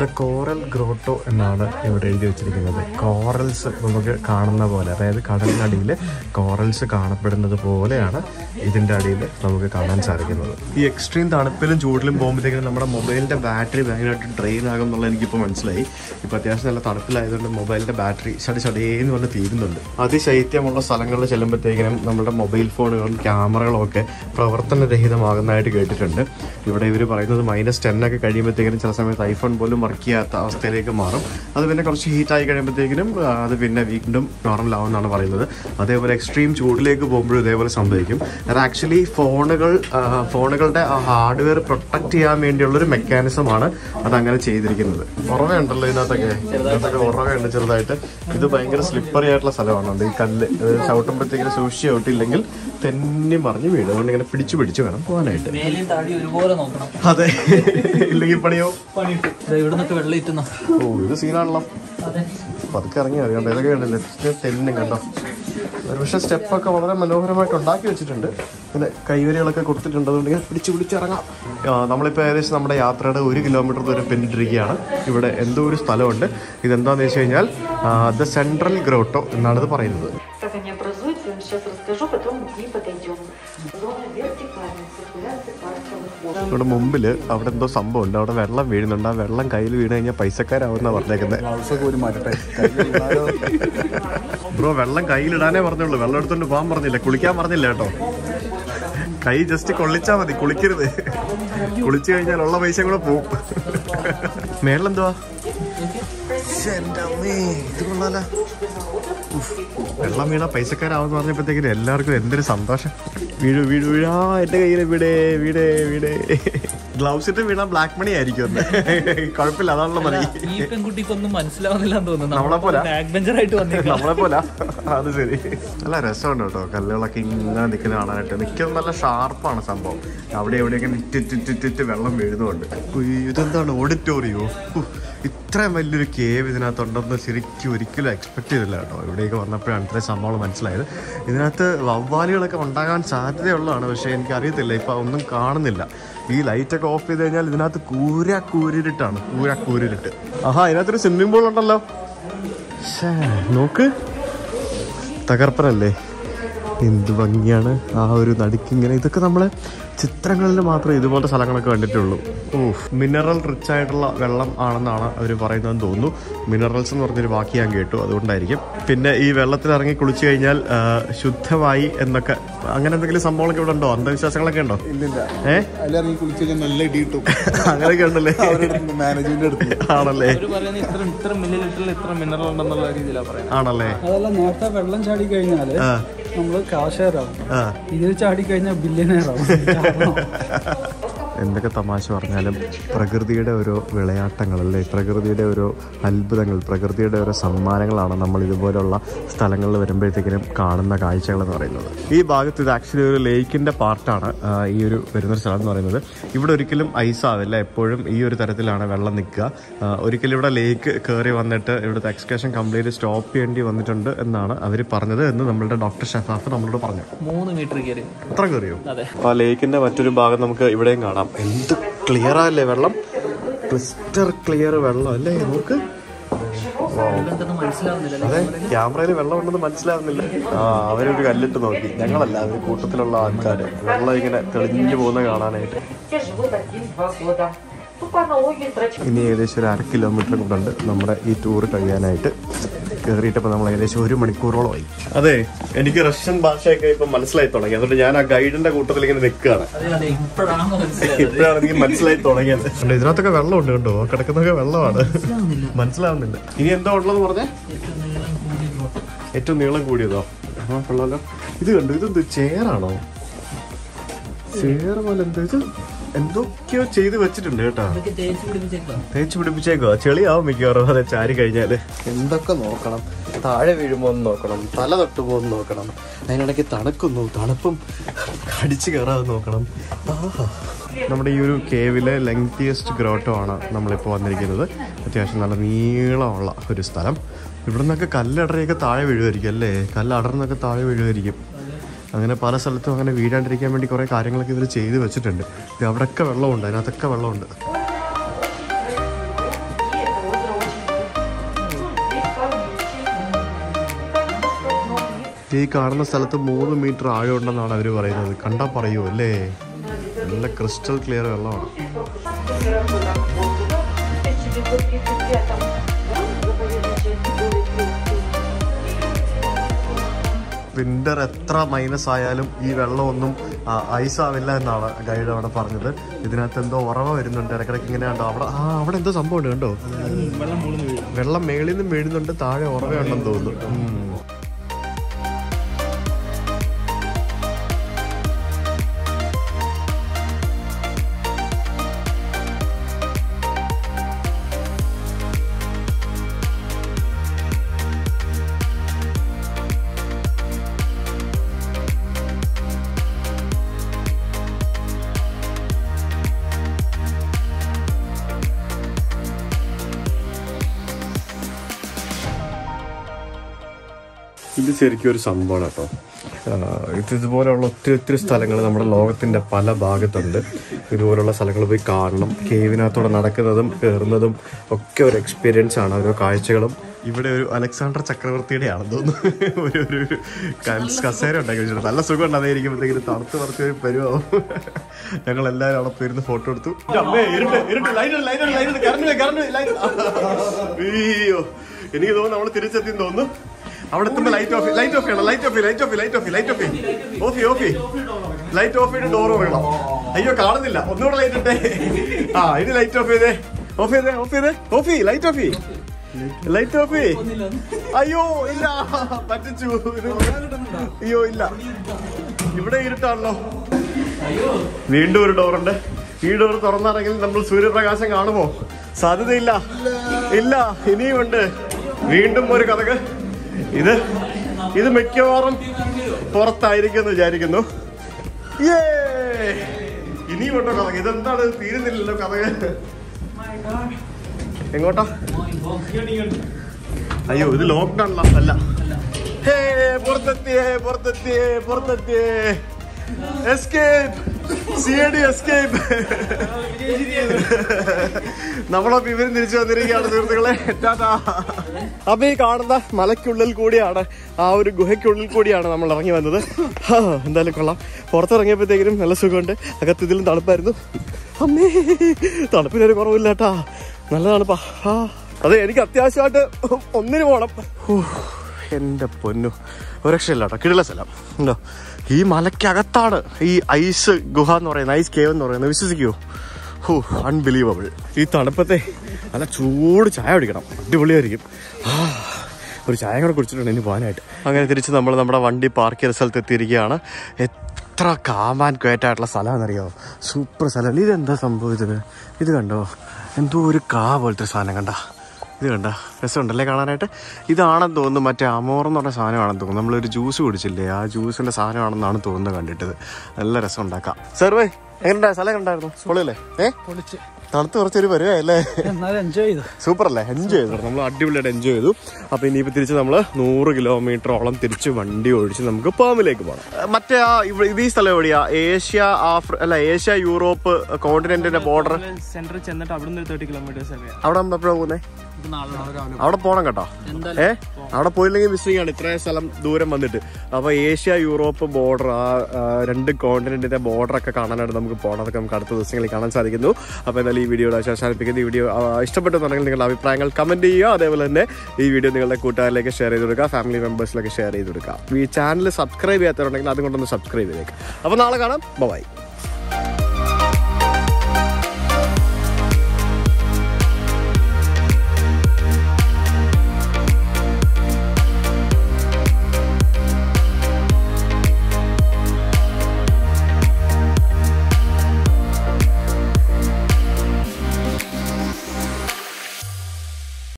ദ കോറൽ ഗ്രോട്ടോ എന്നാണ് ഇവിടെ എഴുതി വെച്ചിരിക്കുന്നത്. കോറൽസ് നമുക്ക് കാണുന്ന പോലെ, അതായത് കടലിനടിയിൽ കോറൽസ് കാണപ്പെടുന്നത് പോലെയാണ് ഇതിൻ്റെ അടിയിൽ നമുക്ക് കാണാൻ സാധിക്കുന്നത്. ഈ എക്സ്ട്രീം തണുപ്പിലും ചൂടിലും പോകുമ്പോഴത്തേക്കും നമ്മുടെ മൊബൈലിൻ്റെ ബാറ്ററി ഭയങ്കരമായിട്ട് ഡ്രെയിൻ ആകും എന്നുള്ളത് എനിക്കിപ്പോൾ മനസ്സിലായി. ഇപ്പോൾ അത്യാവശ്യം നല്ല തണുപ്പിലായതുകൊണ്ട് മൊബൈലിൻ്റെ ബാറ്ററി ചടേന്ന് പറഞ്ഞ് തീരുന്നുണ്ട്. അതിശൈത്യമുള്ള സ്ഥലങ്ങളിൽ ചെല്ലുമ്പോഴത്തേക്കിനും നമ്മുടെ മൊബൈൽ ഫോണുകളും ക്യാമറകളൊക്കെ പ്രവർത്തനരഹിതമാകുന്നതായിട്ട് കേട്ടിട്ടുണ്ട്. ഇവിടെ ഇവർ പറയുന്നത് -10 കഴിയുമ്പോഴത്തേക്കിനും ചില സമയത്ത് ഐഫോൺ പോലും വർക്ക് ചെയ്യാത്ത അവസ്ഥയിലേക്ക് മാറും. അത് പിന്നെ കുറച്ച് ഹീറ്റായി കഴിയുമ്പോഴത്തേക്കിനും അത് പിന്നെ വീണ്ടും നോർമലാവുമെന്നാണ് പറയുന്നത്. അതേപോലെ എക്സ്ട്രീം ചൂടിലേക്ക് പോകുമ്പോഴും ഇതേപോലെ സംഭവിക്കും. അത് ആക്ച്വലി ഫോണുകളുടെ ആ ഹാർഡ്വെയർ പ്രൊട്ടക്റ്റ് ചെയ്യാൻ വേണ്ടിയുള്ളൊരു മെക്കാനിസമാണ് അതങ്ങനെ ചെയ്തിരിക്കുന്നത്. ഉറവുണ്ടല്ലോ ഇതിനകത്തൊക്കെ ഉറവുണ്ട് ചെറുതായിട്ട്. ഇത് ഭയങ്കര സ്ലിപ്പറി ആയിട്ടുള്ള സ്ഥലമാണ്. ഈ കല്ല് ചവിട്ടുമ്പോഴത്തേക്കിനും സൂക്ഷിച്ചില്ലെങ്കിൽ തെന്നി മറിഞ്ഞ് വീഴും. അതുകൊണ്ട് ഇങ്ങനെ പിടിച്ചു വേണം പോകാനായിട്ട്. അതെ, ഇല്ലെങ്കിൽ പണിയോ ഓ ഇത് സീനാണല്ലോ. പതുക്കെ ഇറങ്ങി അറിയണ്ട, ഇതൊക്കെ കണ്ടില്ലേ തെന്നും കണ്ടോ. പക്ഷേ സ്റ്റെപ്പൊക്കെ വളരെ മനോഹരമായിട്ട് ഉണ്ടാക്കി വെച്ചിട്ടുണ്ട്. പിന്നെ കൈവരികളൊക്കെ കൊടുത്തിട്ടുണ്ട്, അതുകൊണ്ട് ഇങ്ങനെ പിടിച്ചിറങ്ങാം. നമ്മളിപ്പോൾ ഏകദേശം നമ്മുടെ യാത്രയുടെ 1 കിലോമീറ്റർ ദൂരം പിന്നിട്ടിരിക്കുകയാണ്. ഇവിടെ എന്തോ ഒരു സ്ഥലമുണ്ട്. ഇതെന്താന്ന് വെച്ച് കഴിഞ്ഞാൽ ദ സെൻട്രൽ ഗ്രോട്ടോ എന്നാണിത് പറയുന്നത്. ഇവിടെ മുമ്പിൽ അവിടെ എന്തോ സംഭവം ഉണ്ട്, അവിടെ വെള്ളം വീഴുന്നുണ്ട്. ആ വെള്ളം കയ്യിൽ വീണ് കഴിഞ്ഞാൽ പൈസക്കാരാവുന്ന പറഞ്ഞേക്കുന്നത്. ബ്രോ വെള്ളം കയ്യിലിടാനേ പറഞ്ഞുള്ളൂ, വെള്ളം എടുത്തോണ്ട് പോകാൻ പറഞ്ഞില്ല, കുളിക്കാൻ പറഞ്ഞില്ല കേട്ടോ. കൈ ജസ്റ്റ് കൊള്ളിച്ചാൽ മതി, കുളിക്കരുത്. കുളിച്ചു കഴിഞ്ഞാൽ ഉള്ള പൈസ കൂടെ പോവും. മേളിലെന്തുവാ വെള്ളം വീണാ പൈസക്കാരാവെന്ന് പറഞ്ഞപ്പോഴത്തേക്കും എല്ലാവർക്കും എന്തൊരു സന്തോഷം. വീഴാ എൻ്റെ കയ്യിൽ വീടേ ഗ്ലൗസിട്ട് വീണാ ബ്ലാക്ക് മണി ആയിരിക്കും. കുഴപ്പമില്ല, അതാണല്ലോ പെൺകുട്ടിക്കൊന്നും മനസ്സിലാവുന്നില്ലെന്ന് തോന്നുന്നു. നമ്മളെ പോലെ അത് ശരി. നല്ല രസമുണ്ട് കേട്ടോ, കല്ലുകളൊക്കെ ഇങ്ങനെ നിൽക്കുന്ന കാണാനായിട്ട്. നിൽക്കുന്നത് നല്ല ഷാർപ്പാണ് സംഭവം. അവിടെ എവിടെയൊക്കെ ഇറ്റിറ്റിറ്റിറ്റ് വെള്ളം വീഴുന്നുണ്ട്. ഇതെന്താണ് ഓഡിറ്റോറിയോ? ഇത്രയും വലിയൊരു കേവ് ഇതിനകത്തുണ്ടെന്ന് ശരിക്കും ഒരിക്കലും എക്സ്പെക്ട് ചെയ്തില്ല കേട്ടോ. ഇവിടേക്ക് വന്നപ്പോഴാണ് ഇത്രയും സംഭവം മനസ്സിലായത്. ഇതിനകത്ത് വവ്വാലുകളൊക്കെ ഉണ്ടാകാൻ സാധ്യതയുള്ളതാണ്, പക്ഷേ എനിക്കറിയത്തില്ല. ഇപ്പോൾ ഒന്നും കാണുന്നില്ല. ഈ ലൈറ്റൊക്കെ ഓഫ് ചെയ്ത് കഴിഞ്ഞാൽ ഇതിനകത്ത് കൂരാക്കൂരിട്ടാണ്. ആഹാ, ഇതിനകത്തൊരു സ്വിമ്മിംഗ് പൂൾ ഉണ്ടല്ലോ. നോക്ക്, തകർപ്പനല്ലേ, എന്ത് ഭംഗിയാണ്. ആ ഒരു നടുക്കിങ്ങനെ ഇതൊക്കെ നമ്മൾ ചിത്രങ്ങളിൽ മാത്രമേ ഇതുപോലത്തെ സ്ഥലങ്ങളൊക്കെ കണ്ടിട്ടുള്ളൂ. മിനറൽ റിച്ച് ആയിട്ടുള്ള വെള്ളം ആണെന്നാണ് അവർ പറയുന്നതെന്ന് തോന്നുന്നു. മിനറൽസ് എന്ന് പറഞ്ഞൊരു വാക്ക് ഞാൻ കേട്ടു, അതുകൊണ്ടായിരിക്കും. പിന്നെ ഈ വെള്ളത്തിലിറങ്ങി കുളിച്ചു കഴിഞ്ഞാൽ ശുദ്ധമായി എന്നൊക്കെ അങ്ങനെ എന്തെങ്കിലും സംഭവങ്ങളൊക്കെ ഇവിടെ ഉണ്ടോ? അന്ധവിശ്വാസങ്ങളൊക്കെ ഉണ്ടോ? അങ്ങനെയൊക്കെ ഉണ്ടല്ലേ, ആണല്ലേ, ആണല്ലേ. വെള്ളം ചാടി കഴിഞ്ഞാൽ നമ്മള് കാശേറാവും, ഇതിൽ ചാടി കഴിഞ്ഞാൽ ബില്യനേറാവും. എന്തൊക്കെ തമാശ പറഞ്ഞാലും പ്രകൃതിയുടെ ഓരോ വിളയാട്ടങ്ങളല്ലേ, പ്രകൃതിയുടെ ഓരോ അത്ഭുതങ്ങൾ, പ്രകൃതിയുടെ ഓരോ സമ്മാനങ്ങളാണ് നമ്മൾ ഇതുപോലുള്ള സ്ഥലങ്ങളിൽ വരുമ്പോഴത്തേക്കിനും കാണുന്ന കാഴ്ചകളെന്ന് പറയുന്നത്. ഈ ഭാഗത്ത് ഇത് ആക്ച്വലി ഒരു ലേക്കിൻ്റെ പാർട്ടാണ് ഈ ഒരു വരുന്നൊരു സ്ഥലം എന്ന് പറയുന്നത്. ഇവിടെ ഒരിക്കലും ഐസാവില്ല, എപ്പോഴും ഈ ഒരു തരത്തിലാണ് വെള്ളം നിൽക്കുക. ഒരിക്കലും ഇവിടെ ലേക്ക് കയറി വന്നിട്ട് ഇവിടുത്തെ എക്സ്കേഷൻ കംപ്ലീറ്റ് സ്റ്റോപ്പ് ചെയ്യേണ്ടി വന്നിട്ടുണ്ട് എന്നാണ് അവർ പറഞ്ഞത് എന്ന് നമ്മളുടെ ഡോക്ടർ ഷസാഫ് നമ്മളോട് പറഞ്ഞു. 3 മീറ്റർ കയറി, അത്ര കയറിയോ? അപ്പോൾ ആ ലേക്കിൻ്റെ മറ്റൊരു ഭാഗം നമുക്ക് ഇവിടെയും കാണാം. എന്ത് ക്ലിയർ ആല്ലേ വെള്ളം, ക്രിസ്റ്റർ ക്ലിയർ വെള്ളം അല്ലേ. നമുക്ക് അതെ, ക്യാമറയിൽ വെള്ളം ഉണ്ടെന്ന് മനസ്സിലാവുന്നില്ല. ആ, അവരൊരു കല്ലിട്ട് നോക്കി, ഞങ്ങളല്ല അവർ കൂട്ടത്തിലുള്ള ആൾക്കാർ വെള്ളം ഇങ്ങനെ തെളിഞ്ഞു പോകുന്ന കാണാനായിട്ട്. ഇനി ഏകദേശം ഒരു 1.5 കിലോമീറ്റർ കൊണ്ടുണ്ട് നമ്മുടെ ഈ ടൂർ കഴിയാനായിട്ട്. കയറിയിട്ടപ്പോൾ നമ്മൾ ഏകദേശം 1 മണിക്കൂറോളമായി. അതെ, എനിക്ക് റഷ്യൻ ഭാഷയൊക്കെ ഇപ്പം മനസ്സിലായി തുടങ്ങി. അതുകൊണ്ട് ഞാൻ ആ ഗൈഡിന്റെ കൂട്ടത്തിൽ ഇങ്ങനെ നിൽക്കുകയാണ്. ഇപ്പോഴാണ് എനിക്ക് മനസ്സിലായി തുടങ്ങിയത്. ഇതിനകത്തൊക്കെ വെള്ളമുണ്ട് കേട്ടോ, കിടക്കുന്നൊക്കെ വെള്ളമാണ്, മനസ്സിലാവുന്നില്ല. ഇനി എന്താ ഉള്ളതെന്ന് പറഞ്ഞേ, ഏറ്റവും നീളം കൂടിയതോ? ആ കൊള്ളാലോ. ഇത് കണ്ടു, ഇതെന്ത് ചേറാണോ? ചേറ് പോലെ എന്താ ഇത്? എന്തൊക്കെയോ ചെയ്ത് വെച്ചിട്ടുണ്ട് കേട്ടോ, തേച്ച് പിടിപ്പിച്ചേക്കോ? ചെളിയാവും മിക്കവാറും അതെ ചാരി കഴിഞ്ഞാല്. എന്തൊക്കെ നോക്കണം, താഴെ വീഴുമ്പോന്ന് നോക്കണം, തല തൊട്ട് പോകുന്ന നോക്കണം, അതിനിടയ്ക്ക് തണുക്കുന്നു, തണുപ്പും കടിച്ചു കയറാതെ നോക്കണം. നമ്മുടെ ഈ ഒരു കേവിലെ ലെങ്തിയസ്റ്റ് ഗ്രോട്ടോ ആണ് നമ്മളിപ്പോൾ വന്നിരിക്കുന്നത്. അത്യാവശ്യം നല്ല നീളമുള്ള ഒരു സ്ഥലം. ഇവിടെ നിന്നൊക്കെ കല്ലടറിയൊക്കെ താഴെ വീഴുമായിരിക്കും അല്ലേ, കല്ലടർന്നൊക്കെ താഴെ വീഴുമായിരിക്കും. അങ്ങനെ പല സ്ഥലത്തും അങ്ങനെ വീഴാണ്ടിരിക്കാൻ വേണ്ടി കുറേ കാര്യങ്ങളൊക്കെ ഇവർ ചെയ്ത് വെച്ചിട്ടുണ്ട്. അവിടെയൊക്കെ വെള്ളമുണ്ട്, അതിനകത്തൊക്കെ വെള്ളമുണ്ട്. ഈ കാണുന്ന സ്ഥലത്ത് 3 മീറ്റർ ആഴമുണ്ടെന്നാണ് അവർ പറയുന്നത്. കണ്ടാൽ പറയൂ അല്ലേ, നല്ല ക്രിസ്റ്റൽ ക്ലിയർ വെള്ളമാണ്. വിൻ്റർ എത്ര മൈനസ് ആയാലും ഈ വെള്ളമൊന്നും ഐസാവില്ല എന്നാണ് ഗൈഡ് അവിടെ പറഞ്ഞത്. ഇതിനകത്ത് എന്തോ ഉറവ വരുന്നുണ്ട് ഇടയ്ക്കിടയ്ക്ക്, ഇങ്ങനെ കണ്ടോ അവിടെ. ആ, അവിടെ എന്തോ സംഭവം ഉണ്ട് കണ്ടോ, വെള്ളം മേളിൽ നിന്നും വീഴുന്നുണ്ട്, താഴെ ഉറവയുണ്ടെന്ന് തോന്നുന്നു. ഇത് ശരിക്കും ഒരു സംഭവമാണ് കേട്ടോ. ഇതുപോലെയുള്ള ഒത്തിരി ഒത്തിരി സ്ഥലങ്ങൾ നമ്മുടെ ലോകത്തിൻ്റെ പല ഭാഗത്തുണ്ട്. ഇതുപോലുള്ള സ്ഥലങ്ങൾ പോയി കാണണം. കേവിനകത്തോടെ നടക്കുന്നതും കയറുന്നതും ഒക്കെ ഒരു എക്സ്പീരിയൻസ് ആണ്, ഓരോ കാഴ്ചകളും. ഇവിടെ ഒരു അലക്സാണ്ടർ ചക്രവർത്തിയുടെ ആണെന്ന് തോന്നുന്നു ഒരു കസേര ഉണ്ടാക്കി വെച്ചിട്ടുണ്ട്. നല്ല സുഖം ഉണ്ട്, അതായിരിക്കുമ്പോഴത്തേക്കും തണുത്ത് വറുത്ത് വരുമാവും. ഞങ്ങളെല്ലാവരും അവിടെ പോയിരുന്ന് ഫോട്ടോ എടുത്തു. അയ്യോ, എനിക്ക് തോന്നുന്നു നമ്മൾ തിരിച്ചെത്തിയെന്ന് തോന്നുന്നു. അവിടെ എത്തുമ്പോൾ ലൈറ്റ് ഓഫ് ചെയ്ത് ഡോർ ഓടണം. അയ്യോ കാണുന്നില്ല, ഒന്നുകൂടെ ലൈറ്റ് ഇട്ടേ. ആ, ഇനി ലൈറ്റ് ഓഫ് ചെയ്തേ, ഓഫ് ചെയ്തേ, ഓഫ് ചെയ്തേ, ഓഫ് ചെയ്യ്, ലൈറ്റ് ഓഫ് ചെയ്യ്, ലൈറ്റ് ഓഫ് ചെയ്യ്. അയ്യോ ഇല്ല, പറ്റിച്ചു. അയ്യോ ഇല്ല, ഇവിടെ ഇരുട്ടാണല്ലോ. വീണ്ടും ഒരു ഡോറുണ്ട്. ഈ ഡോർ തുറന്നാണെങ്കിൽ നമ്മൾ സൂര്യപ്രകാശം കാണുമോ? സാധ്യതയില്ല, ഇല്ല, ഇനിയും ഉണ്ട്. വീണ്ടും ഒരു കഥക്. ഇത് മിക്കവാറും പുറത്തായിരിക്കും എന്ന് വിചാരിക്കുന്നു. ഇനിയും ഉണ്ടോ കഥ? ഇതെന്താണ് തീരുന്നില്ലല്ലോ കഥ. എങ്ങോട്ടാ? അയ്യോ, ഇത് ലോക്ക്ഡൌൺ അല്ല. ഹേ, പുറത്തെത്തിയേ, പുറത്തെത്തിയേ, പുറത്തെത്തിയേ. നമ്മളെ വിവരം തിരിച്ചു വന്നിരിക്കുകയാണ് സുഹൃത്തുക്കളെ. അപ്പൊ ഈ കാണുന്ന മലയ്ക്കുള്ളിൽ കൂടിയാണ്, ആ ഒരു ഗുഹയ്ക്കുള്ളിൽ കൂടിയാണ് നമ്മൾ ഇറങ്ങി വന്നത്. എന്തായാലും കൊള്ളാം. പുറത്തിറങ്ങിയപ്പോഴത്തേക്കിനും നല്ല സുഖമുണ്ട്. അകത്ത് ഇതിലും തണുപ്പായിരുന്നു. അമ്മേ, തണുപ്പിനൊരു കുറവില്ല കേട്ടാ, നല്ല തണുപ്പാ. അതെ, എനിക്ക് അത്യാവശ്യമായിട്ട് ഒന്നിനു പോണം. എൻ്റെ പൊന്നു, ഒരു രക്ഷയില്ല കേട്ടോ. കിടില സ്ഥലം ഉണ്ടോ. ഈ മലയ്ക്കകത്താണ് ഈ ഐസ് ഗുഹ എന്ന് പറയുന്നത്, ഐസ് കേവ് എന്ന് പറയുന്നത്. വിശ്വസിക്കുമോ? ഹോ, അൺബിലീവബിൾ. ഈ തണുപ്പത്തെ നല്ല ചൂട് ചായ കുടിക്കണം, അടിപൊളിയായിരിക്കും. ഒരു ചായ കൂടെ കുടിച്ചിട്ടുണ്ട് ഇനി പോകാനായിട്ട്. അങ്ങനെ തിരിച്ച് നമ്മൾ നമ്മുടെ വണ്ടി പാർക്ക് ചെയ്ത സ്ഥലത്ത് എത്തിയിരിക്കുകയാണ്. എത്ര കാമാൻ ക്വേറ്റായിട്ടുള്ള സ്ഥലമാണെന്നറിയാമോ? സൂപ്പർ സ്ഥലമല്ല. ഇതെന്താ സംഭവം? ഇത് കണ്ടോ, എന്തോ ഒരു കാ പോലത്തെ സാധനം. കണ്ട ഇത് കണ്ട, രസമുണ്ടല്ലേ കാണാനായിട്ട്? ഇതാണെന്ന് തോന്നുന്നു, മറ്റേ അമോറെന്ന് പറഞ്ഞ സാധനമാണെന്ന് തോന്നുന്നു. നമ്മളൊരു ജ്യൂസ് കുടിച്ചില്ലേ, ആ ജ്യൂസിൻ്റെ സാധനമാണെന്നാണ് തോന്നുന്നത് കണ്ടിട്ടത്. നല്ല രസം ഉണ്ടാക്കാം. സർവേ എങ്ങനെ സ്ഥലം കണ്ടായിരുന്നു? പൊളിയല്ലേ? പൊളിച്ച് തണുത്ത് കുറച്ചൊരു പരിപാടിയല്ലേ? എൻജോയ് ചെയ്തു. സൂപ്പർ അല്ലേ? എൻജോയ് ചെയ്തു. നമ്മൾ അടിപൊളിയായിട്ട് എൻജോയ് ചെയ്തു. അപ്പോൾ ഇനിയിപ്പോൾ തിരിച്ച് നമ്മൾ 100 കിലോമീറ്ററോളം തിരിച്ച് വണ്ടി ഓടിച്ച് നമുക്ക് പേമിലേക്ക് പോകണം. മറ്റേ ആ ഈ സ്ഥലം എവിടെയാണ്? ഏഷ്യ ഏഷ്യ യൂറോപ്പ് കോണ്ടിനെന്റിന്റെ ബോർഡർ സെന്ററിൽ ചെന്നിട്ട് അവിടെ നിന്ന് 30 കിലോമീറ്റേഴ്സ് അവിടെ നമ്മൾ എപ്പോഴാണ് പോകുന്നത്? അവിടെ പോകണം കേട്ടോ. അവിടെ പോയില്ലെങ്കിൽ മിസ്സിങ്ങാണ് ഇത്രയും സ്ഥലം ദൂരം വന്നിട്ട്. അപ്പോൾ ഏഷ്യ യൂറോപ്പ് ബോർഡർ, ആ 2 കോണ്ടിനെന്റിന്റെ ബോർഡറൊക്കെ കാണാനായിട്ട് നമുക്ക് പോകണം. അതൊക്കെ നമുക്ക് അടുത്ത ദിവസങ്ങളിൽ കാണാൻ സാധിക്കുന്നു. അപ്പോൾ എന്തായാലും ഈ വീഡിയോ അവസാനിപ്പിക്കുന്നത്. ഈ വീഡിയോ ഇഷ്ടപ്പെട്ടെന്നുണ്ടെങ്കിൽ നിങ്ങളുടെ അഭിപ്രായങ്ങൾ കമൻറ്റ് ചെയ്യുക. അതേപോലെ തന്നെ ഈ വീഡിയോ നിങ്ങളുടെ കൂട്ടുകാരിലേക്ക് ഷെയർ ചെയ്ത് കൊടുക്കുക, ഫാമിലി മെമ്പേഴ്സിലേക്ക് ഷെയർ ചെയ്ത് കൊടുക്കുക. ഈ ചാനൽ സബ്സ്ക്രൈബ് ചെയ്യാത്തവരുണ്ടെങ്കിൽ അതുകൊണ്ടൊന്ന് സബ്സ്ക്രൈബ് ചെയ്തേക്കുക. അപ്പോൾ നാളെ കാണാം. ബൈ.